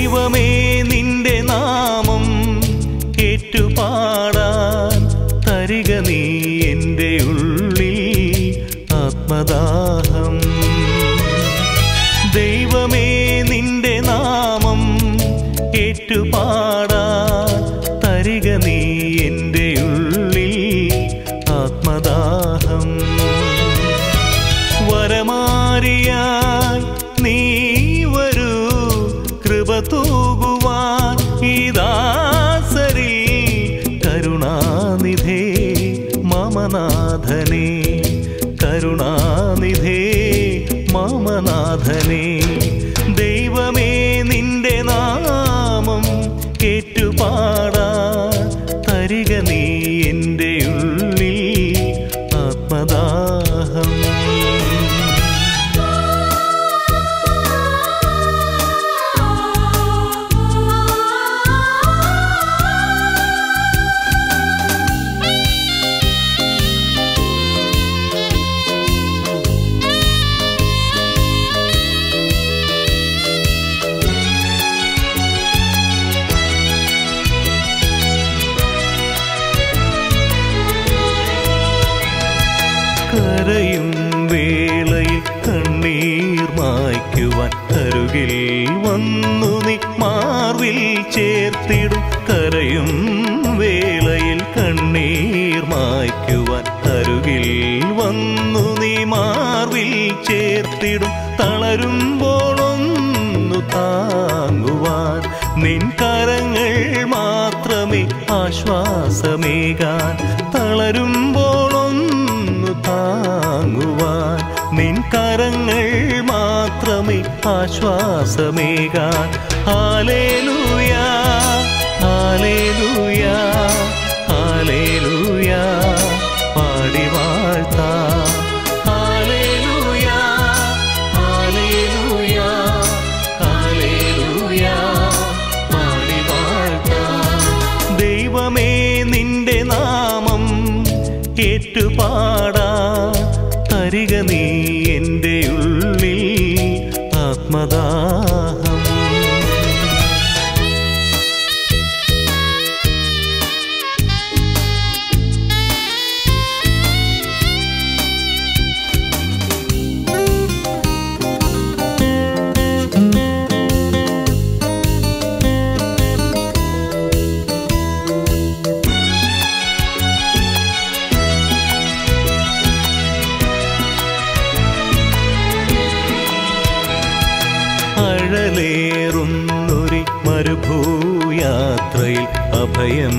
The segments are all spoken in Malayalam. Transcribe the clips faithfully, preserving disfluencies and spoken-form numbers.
ദൈവമേ നിന്റെ നാമം ഏറ്റുപാടാൻ തരിക നീ എൻ്റെ ഉള്ളിൽ ആത്മദാഹം. ദൈവമേ നിന്റെ നാമം ഏറ്റുപാടാൻ തരിക നീ എൻ്റെ ഉള്ളിൽ ആത്മദാഹം. വരമാരിയായി നീ വരൂ, കൃപ തൂകുവാൻ ഈ ദാസരിൽ. കരുണാനിധേ മാമനാഥനേ, കരുണാനിധേ മാമനാഥനേ. ദൈവമേ നിന്റെ നാമം ഏറ്റുപാടാൻ തരിക നീ എൻ്റെ ഉള്ളിൽ ആത്മദാഹം. കരയും വേളയിൽ കണ്ണീർ മായ്ക്കുവാൻ അരുകിൽ വന്നു നീ മാർവിൽ ചേർത്തിടും. കരയും വേളയിൽ കണ്ണീർ മായ്ക്കുവാൻ അരുകിൽ വന്നു നീ മാർവിൽ ചേർത്തിടും. തളരുമ്പോളൊന്നു താങ്ങുവാൻ നിൻ കരങ്ങൾ മാത്രമേ ആശ്വാസമേകാൻ. തളരുമ്പോളൊന്നു താങ്ങുവാൻ നിൻ കരങ്ങൾ മാത്രമേ ആശ്വാസമേകാൻ. ഹല്ലേലൂയാ, ഹല്ലേലൂയാ, ഹല്ലേലൂയാ പാടി വാഴ്ത്താം. ഹല്ലേലൂയാ, ഹല്ലേലൂയാ, ഹല്ലേലൂയാ പാടി വാഴ്ത്താം. ദൈവമേ നിന്റെ നാമം ഏറ്റുപാടാൻ തരിക നീ എൻ്റെ ഉള്ളിൽ ആത്മദാഹം. േറുന്നൊരു മരുഭൂയാത്രയിൽ അഭയം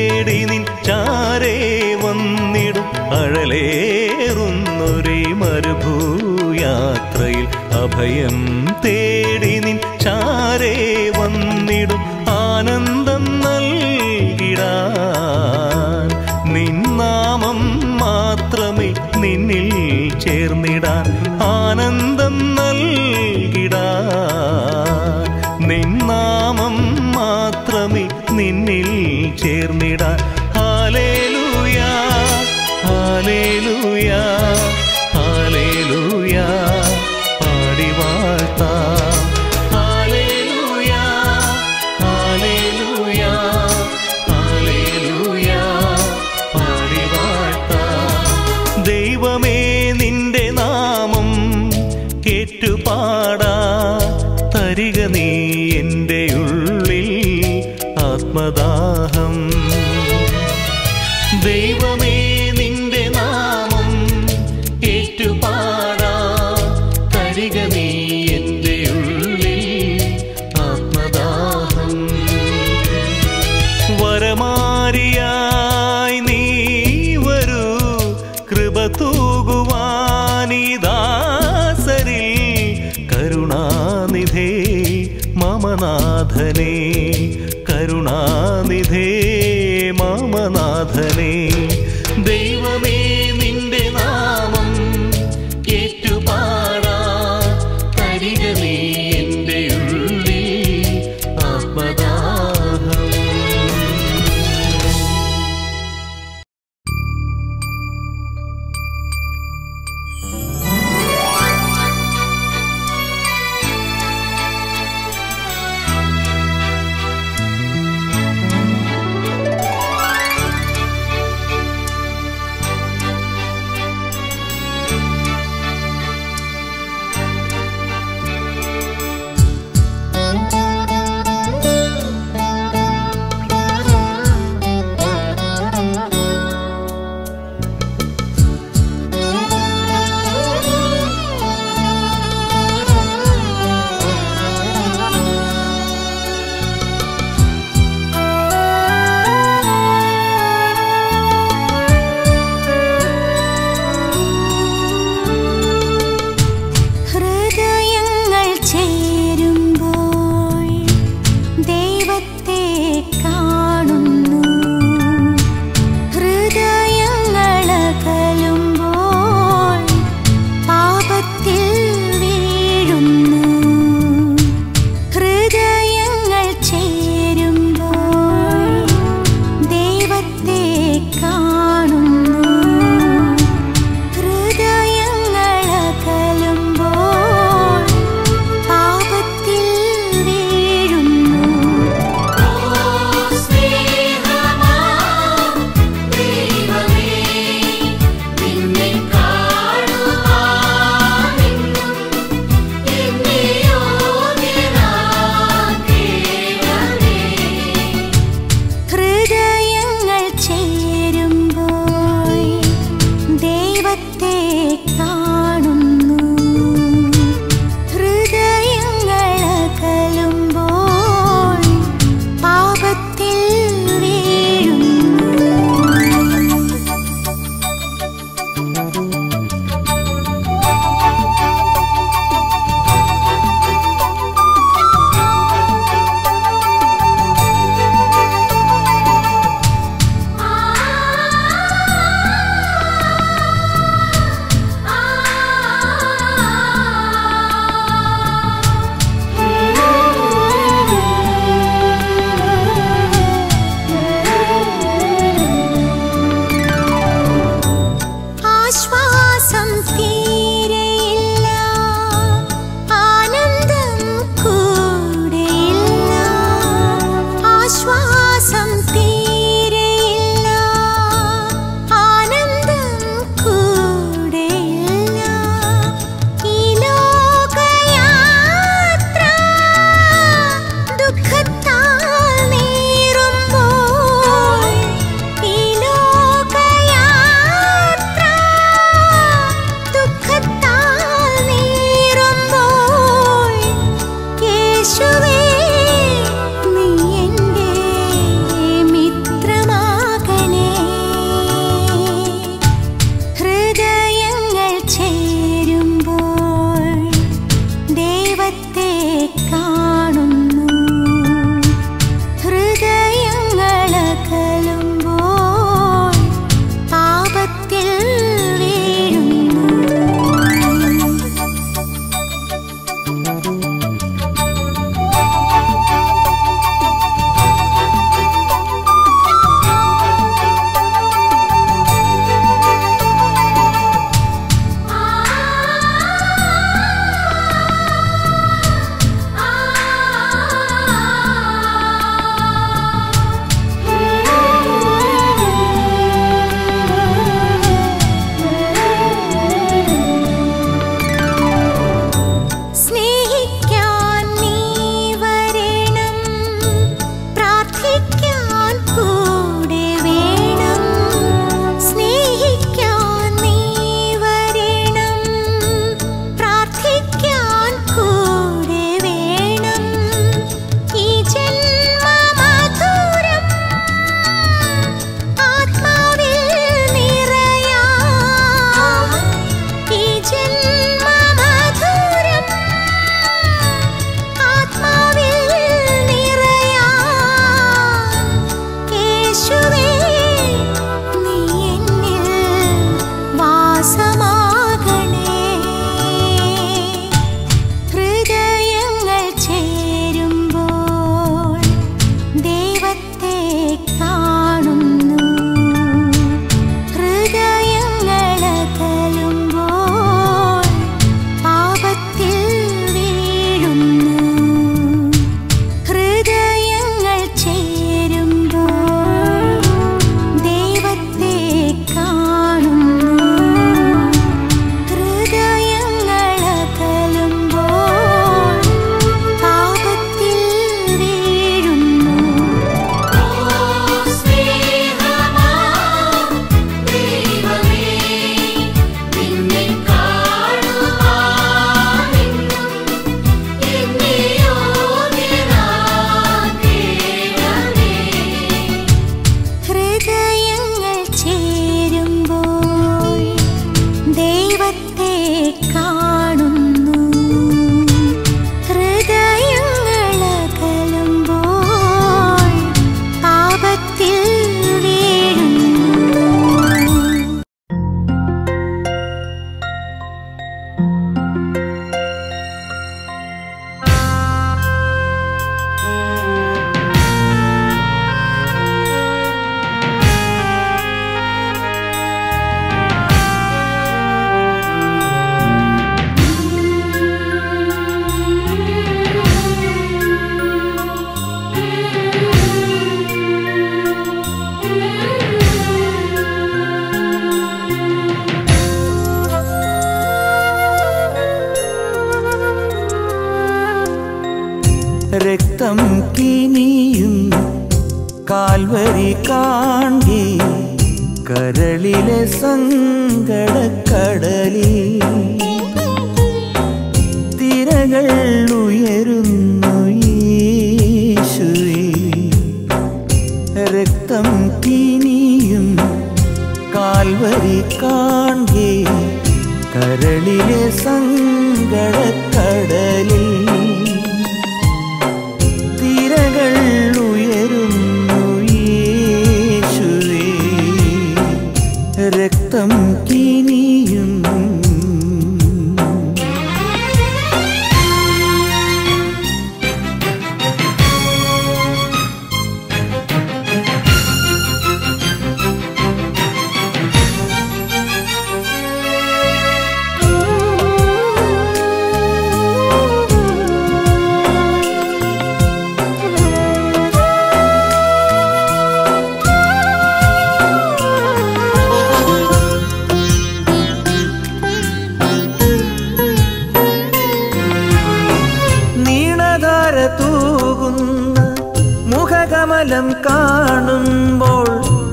തേടി നിൻ ചാരേ വന്നിടും. അഴലേറുന്നൊരു മരുഭൂയാത്രയിൽ അഭയം തേടി നിൻ ചാരേ വന്നിടും. ആനന്ദം നൽകിടാൻ നിൻ നാമം മാത്രമേ നിന്നിൽ ചേർന്നിടാൻ. ആനന്ദം നൽകിടാൻ നിൻ നാമം മാത്രമേ നിന്നിൽ ചേർന്നിടാൻ. ഹല്ലേലൂയാ, ഹല്ലേലൂയാ, ഹല്ലേലൂയാ പാടി വാഴ്ത്താം. ഹല്ലേലൂയാ, ഹല്ലേലൂയാ, ഹല്ലേലൂയാ പാടി വാഴ്ത്താം. ദൈവമേ നിന്റെ നാമം ഏറ്റുപാടാൻ തരിക നീ എൻ്റെ ഉള്ളിൽ ആത്മദാഹം. ദൈവമേ നിന്റെ നാമം ഏറ്റുപാടാൻ തരിക നീ എൻ്റെ ഉള്ളിൽ ആത്മദാഹം. വരമാരിയായി നീ വരൂ, കൃപ തൂകുവാനീ ദാസരിൽ. കരുണാനിധേ മാമനാഥനേ, കരുണാനിധേ മാമനാഥനേ. ദൈവമേ നിന്റെ നാമം ഏറ്റുപാടാൻ തരിക നീ എൻ്റെ ഉള്ളിൽ ആത്മദാഹം. രക്തം കിനിയും കാൽവരി കാണി കരളിലെ സങ്കടക്കടലിൽ തിരകൾ ഉയരുന്നു ഈശോയേ. രക്തം കിനിയും കാൽവരി കാണി കരളിലെ സങ്കടക്കടലിൽ തിരകൾ ഉയരുന്നു യേശുവേ. രക്തം കിനിയും കാണുമ്പോൾ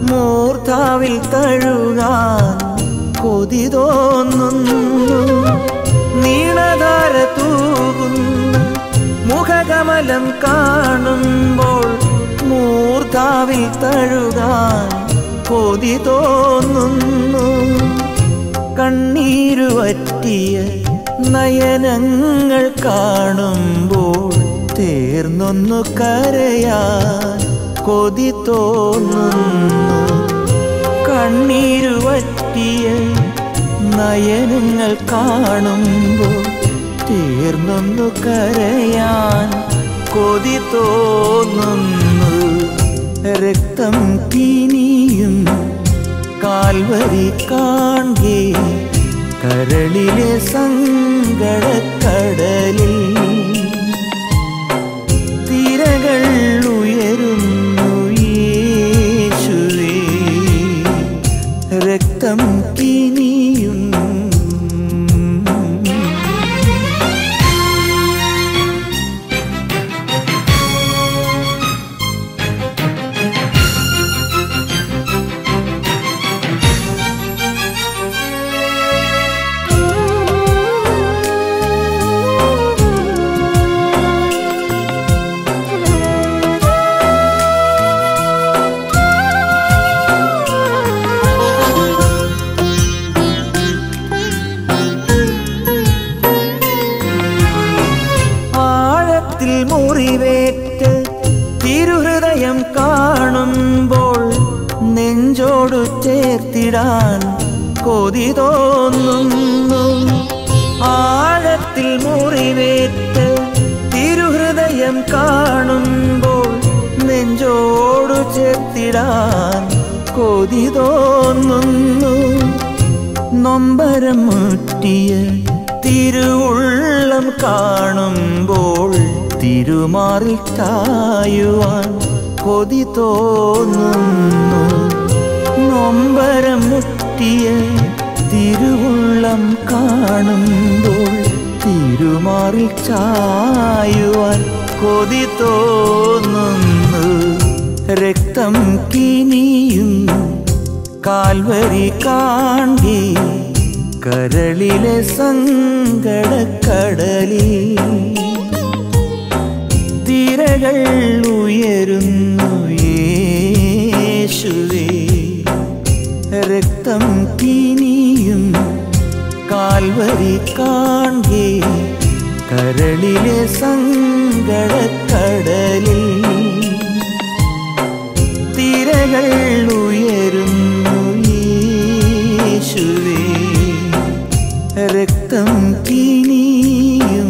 മൂർധാവിൽ തഴുകാൻ കൊതി തോന്നുന്നു. നീണധാര തൂകുന്ന മുഖകമലം കാണുമ്പോൾ മൂർധാവിൽ തഴുകാൻ കൊതി തോന്നുന്നു. കണ്ണീരു വറ്റിയ നയനങ്ങൾ കാണുമ്പോൾ തീർന്നൊന്നു കരയാൻ കൊതി തോന്നുന്നു. കണ്ണീരു വറ്റിയ നയനങ്ങൾ കാണുമ്പോൾ തീർന്നൊന്നു കരയാൻ കൊതി തോന്നുന്നു. രക്തം കിനിയും കാൽവരി കാണെ കരളിലെ സങ്കടക്കടലിൽ തിരകൾ ഉയരുന്നു യേശുവേ. രക്തം കിനിയും കൊതി തോന്നുന്നു. ആഴത്തിൽ മുറിവേറ്റ് തിരുഹൃദയം കാണുമ്പോൾ നെഞ്ചോടു ചേർത്തിടാൻ കൊതി തോന്നുന്നു. നൊമ്പരം മുറ്റിയ തിരുവുള്ളം കാണുമ്പോൾ തിരുമാറി തായുവാൻ കൊതി തോന്നുന്നു. നൊമ്പരം മുട്ടിയ തിരുവുള്ളം കാണുമ്പോൾ തിരുമാറി ചായുവാൻ കൊതി തോന്നുന്നു. രക്തം കിനിയും കാൽവരി കാണി കരളിലെ സങ്കടക്കടലിൽ തിരകൾ ഉയരുന്നു യേശുവേ. രക്തം കിനിയും കാൽവരി കാണെ കരളിലെ സങ്കടക്കടലിൽ തിരകൾ ഉയരുന്നു യേശുവേ. രക്തം കിനിയും.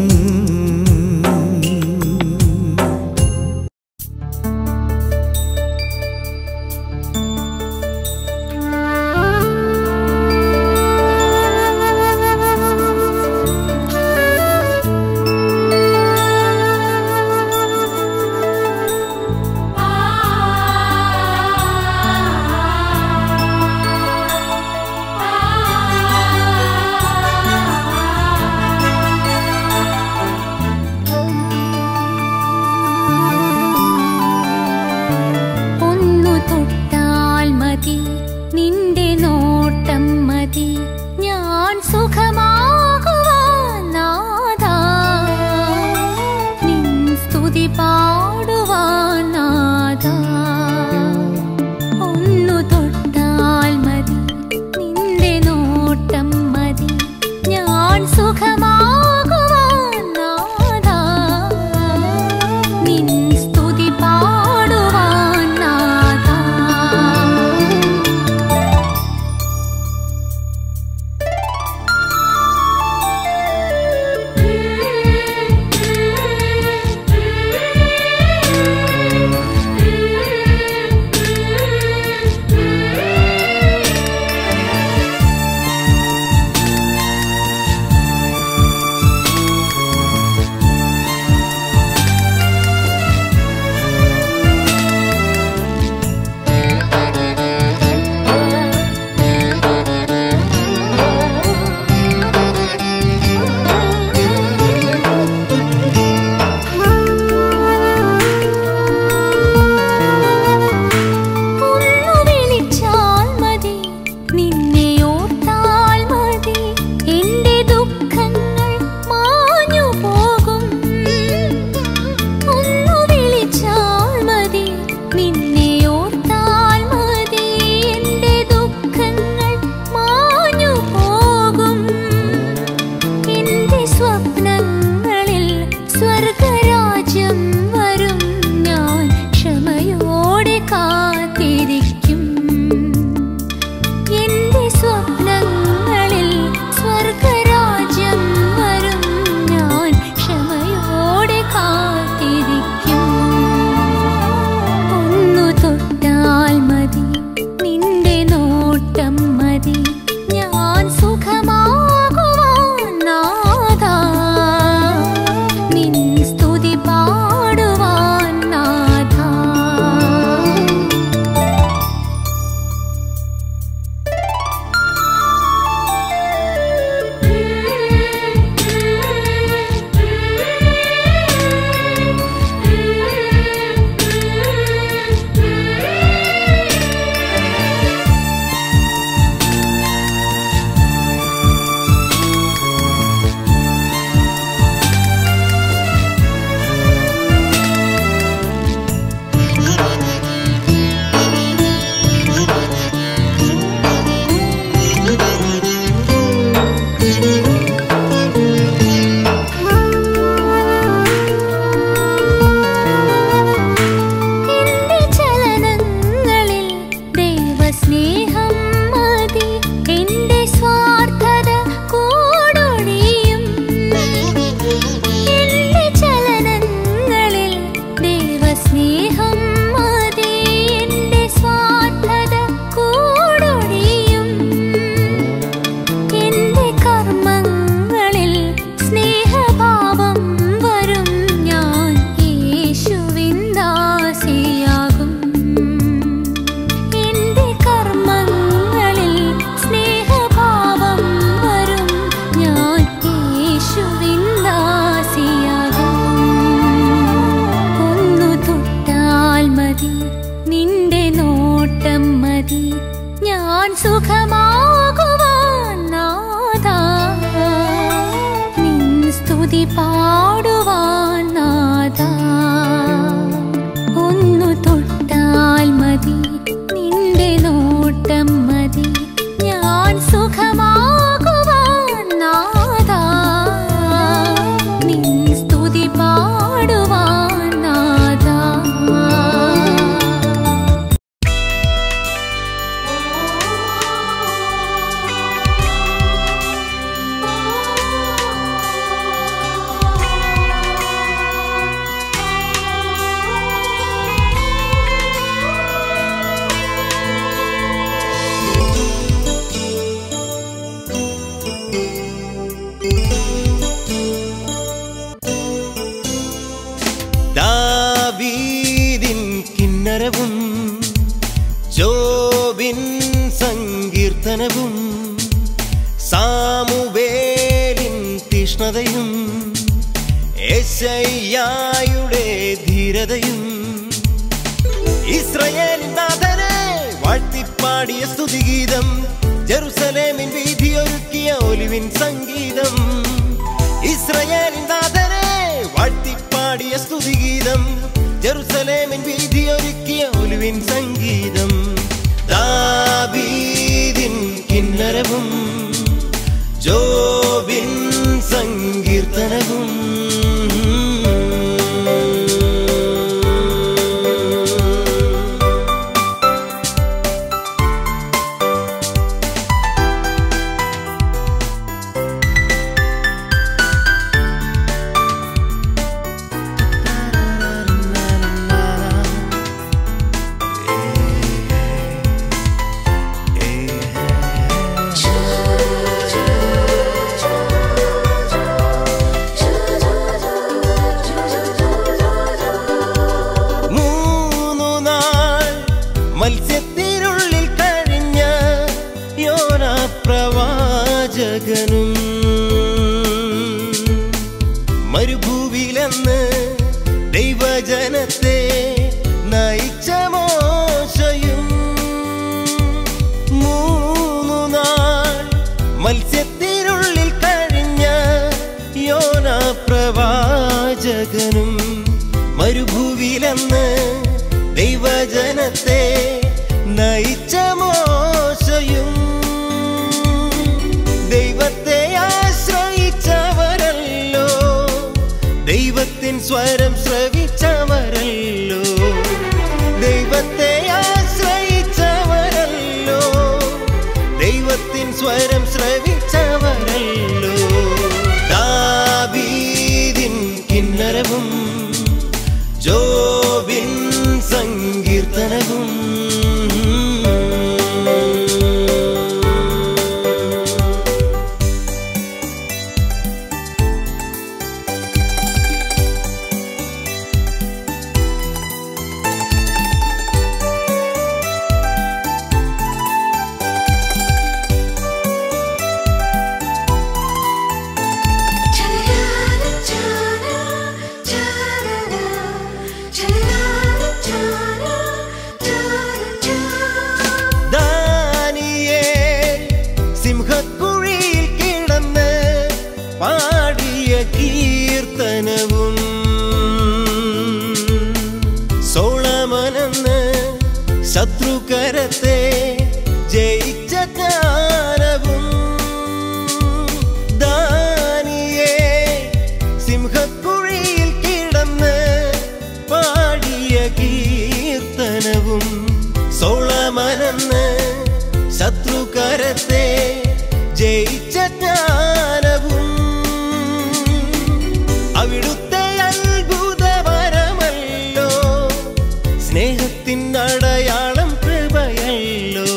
സ്നേഹത്തിൻ അടയാളം കൃപയല്ലോ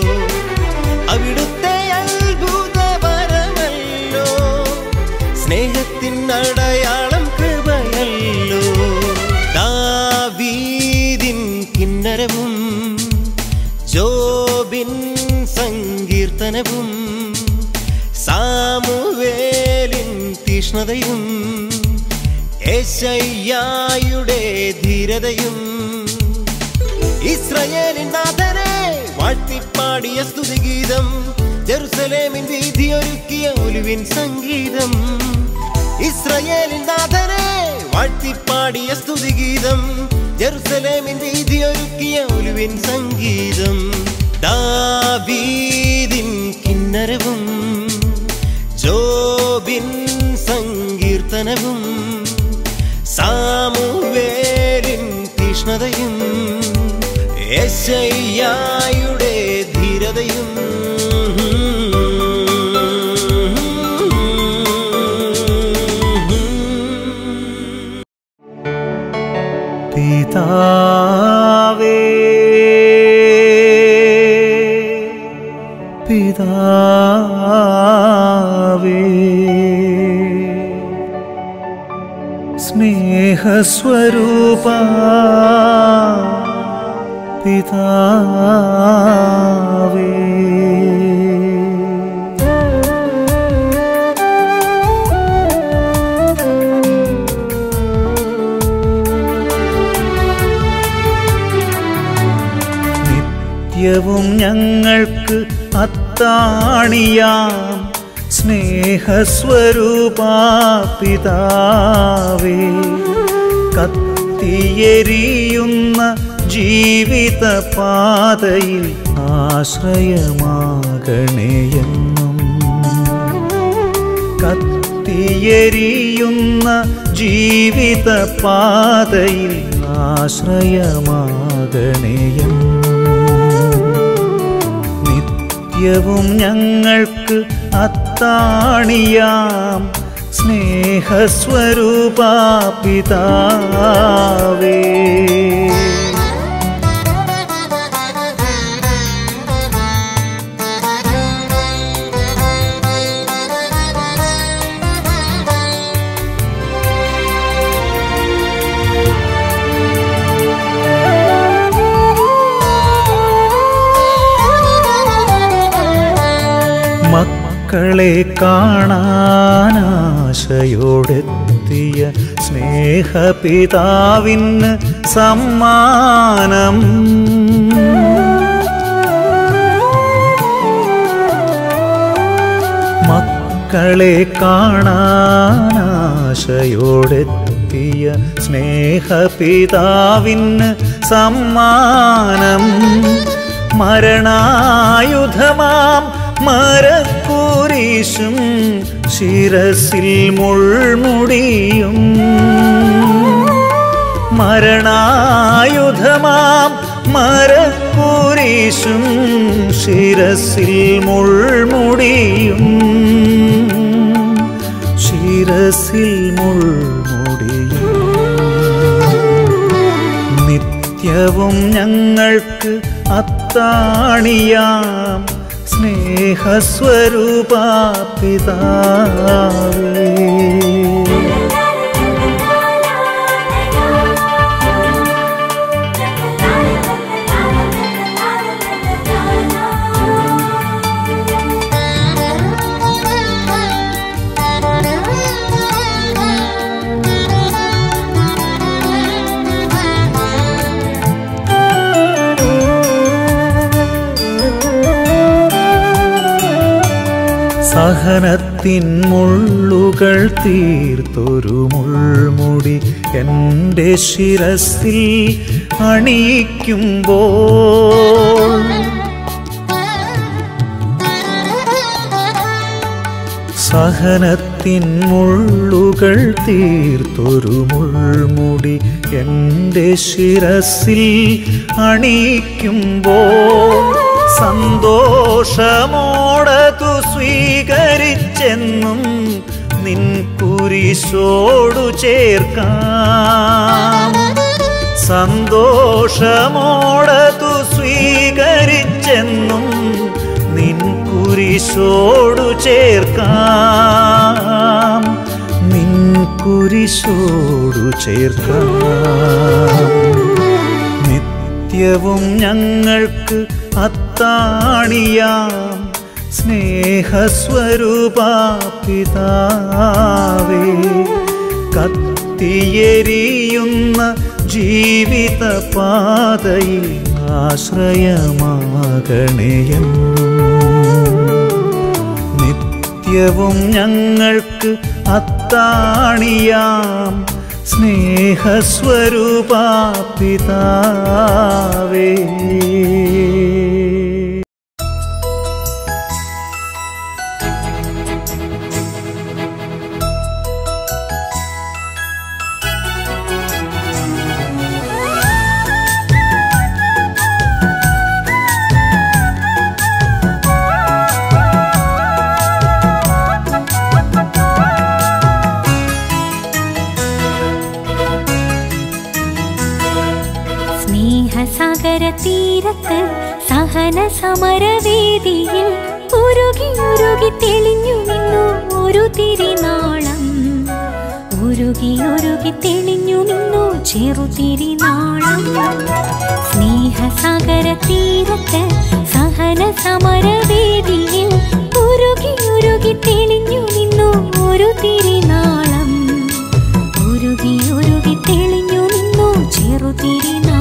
അവിടുത്തെ അത്ഭുതവരമല്ലോ സ്നേഹത്തിൻ അടയാളം കൃപയല്ലോ ദാവീദിൻ കിന്നരവും ജോബിൻ സങ്കീർത്തനവും സാമുവേലിൻ തീഷ്ണതയും യേശയ്യായുടെ ധീരതയും ഇസ്രായേലിൻ നാഥനെ വാഴ്ത്തിപ്പാടിയ സ്തുതിഗീതം ജെറുസലേമിൻ വീഥിയൊരുക്കിയ ഒലിവിൻ സംഗീതം ഇസ്രായേലിൻ നാഥനെ വാഴ്ത്തിപ്പാടിയ സ്തുതിഗീതം ജെറുസലേമിൻ വീഥിയൊരുക്കിയ ഒലിവിൻ സംഗീതം ദാവീദിൻ കിന്നരവും ജോബിൻ സങ്കീർത്തനവും സാമുവേലിൻ തീഷ്ണതയും യേശയ്യായുടെ ധീരതയും പിതാവേ പിതാവേ സ്നേഹസ്വരൂപാ പിതാവേ നിത്യവും ഞങ്ങൾക്ക് അത്താണിയാം സ്നേഹസ്വരൂപാ പിതാവേ കത്തിയെരിയുന്ന ജീവിത പാതയിൽ ആശ്രയമാകണേയെന്നും കത്തിയെരിയുന്ന ജീവിത പാതയിൽ ആശ്രയമാകണേയെന്നും നിത്യവും ഞങ്ങൾക്ക് അത്താണിയാം സ്നേഹസ്വരൂപാ പിതാവേ മക്കളെ കാണാനാശയോടെത്തിയ സ്നേഹപിതാവിന് സമ്മാനം മക്കളെ കാണാനാശയോടെത്തിയ സ്നേഹപിതാവിന് സമ്മാനം മരണായുധമാം മരക്കുരിശും ശിരസിൽ മുൾമുടിയും മരണായുധമാം മരക്കുരിശും ശിരസിൽ മുൾമുടിയും ശിരസിൽ മുൾമുടിയും നിത്യവും ഞങ്ങൾക്ക് അത്താണിയാം സ്നേഹസ്വരൂപാ പിതാവേ സഹനത്തിൻ മുള്ളുകൾ തീർത്തൊരു മുൾമുടി എൻ്റെ ശിരസിൽ അണിയിക്കുമ്പോൾ സഹനത്തിൻ മുള്ളുകൾ തീർത്തൊരു മുൾമുടി എൻ്റെ ശിരസിൽ അണിയിക്കുമ്പോൾ സന്തോഷമോടതു സ്വീകരിച്ചെന്നും നിൻ കുരിശോടു ചേർക്കാം സന്തോഷമോടെ തു സ്വീകരിച്ചെന്നും നിൻ കുരിശോടു ചേർക്കാം, നിൻ കുരിശോടു ചേർക്കാം. നിത്യവും ഞങ്ങൾക്ക് അത്താണിയാം സ്നേഹസ്വരൂപാ പിതാവേ, കത്തിയെരിയുന്ന ജീവിത പാതയിൽ ആശ്രയമാകണേയും. നിത്യവും ഞങ്ങൾക്ക് അത്താണിയാം സ്നേഹസ്വരൂപാ പിതാവേ. തീരത്ത് സഹന സമരവേദിയിൽ ഉരുകി ഉരുകി തെളിഞ്ഞു നിന്നു ഒരു തിരിനാളം, ഉരുകി ഉരുകി തെളിഞ്ഞു നിന്നു ചെറുതിരിനാളം. സ്നേഹസാഗര തീരത്ത് സഹന സമരവേദിയിൽ ഉരുകി ഉരുകി തെളിഞ്ഞു നിന്നു ഒരു തിരിനാളം, ഉരുകി ഉരുകി തെളിഞ്ഞു നിന്നു ചെറുതിരിനാളം.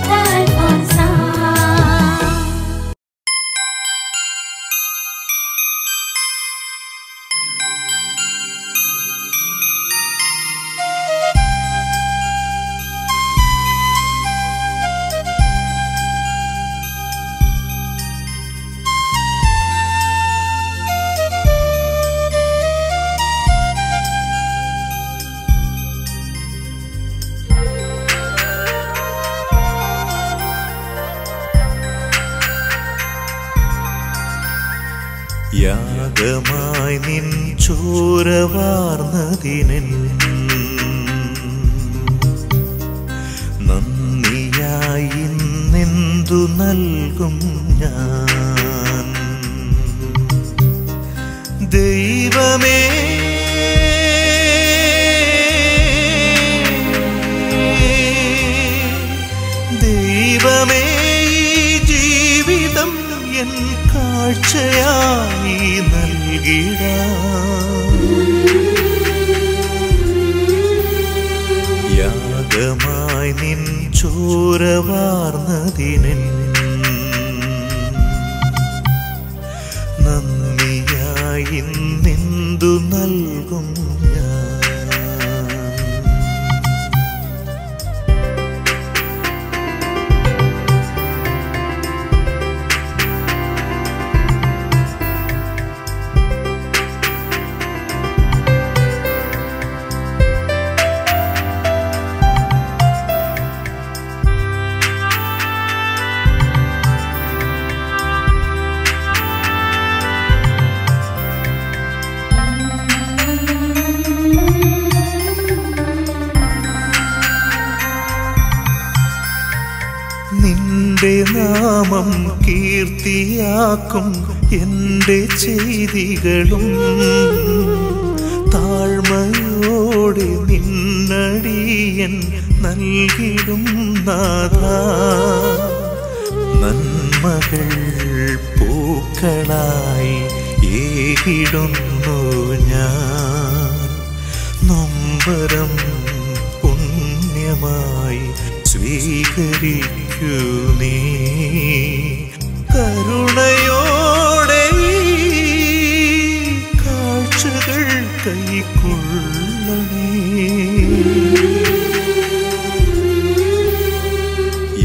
chút ai còn xa. യാഗമായി നിൻ ചൂരവാർന്നതിനിൽ നന്ദിയായി നിന്തു നൽകും ഞാൻ ദൈവമേ. കാഴ്ചയായി നൽകിട യാഗമായി നിൻ ചോരവാർന്നതിനിൽ നന്ദിയായി നിന്തു നൽകും ഞാൻ. നാമം കീർത്തിയാക്കും എൻ്റെ ചെയ്തികളും താഴ്മയോടെ നിന്നടിയൻ നൽകിടും നാഥാ. നന്മകൾ പൂക്കളായി ഏകിടുന്നു ഞാൻ നൊമ്പരം പുണ്യമായി സ്വീകരിക്കൂ നീ കരുണയോടെ കാഴ്ചകൾ കൈക്കൊള്ളണേ.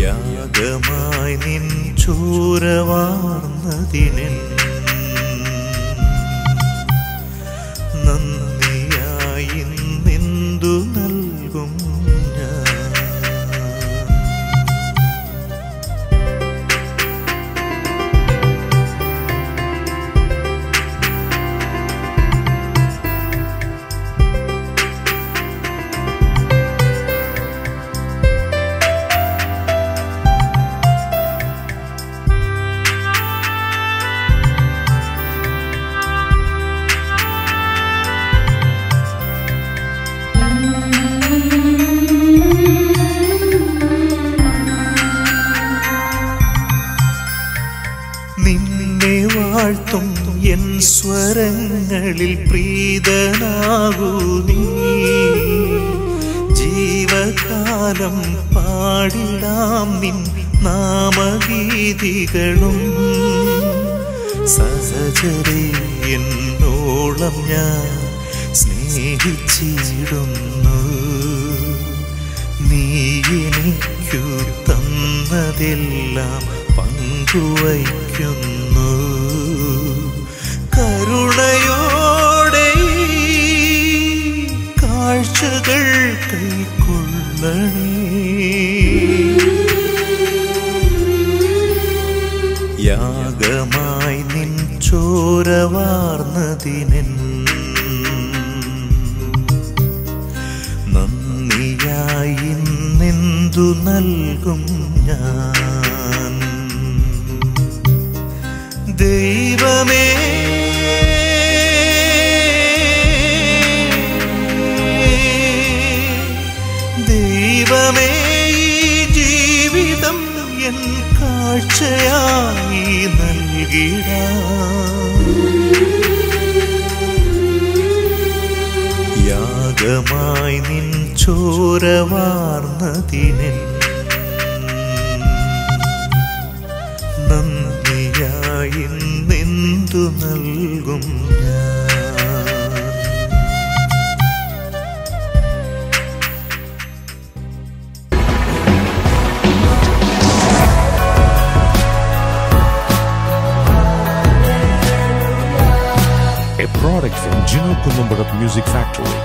യാഗമായി നിൻ ചോരവാർന്നതിനിൽ നന്ദിയായി നിന്തു നൽകും. സ്വരങ്ങളിൽ പ്രീതനാകൂ നീ ജീവകാലം പാടിടാം നിൻ നാമഗീതികളും സഹചരേ എന്നോളം ഞാൻ സ്നേഹിച്ചിടുന്നു നീ എനിക്കു തന്നതെല്ലാം പങ്കുവയ്ക്കുന്നു കരുണയോടെ കാഴ്ചകൾ കൈക്കൊള്ളണേ. യാഗമായി നിൻ ചോരവാർന്നതിനിൽ നന്ദിയായി നിന്തു നൽകും ഞാൻ ദൈവമേ. ദൈവമേ ജീവിതം എൻ കാഴ്ചയായി നൽകിട യാഗമായി നിൻ ചോരവാർന്നതിനിൽ നൽകും ഞാൻ. A product from Gino Kulumbarat Music Factory.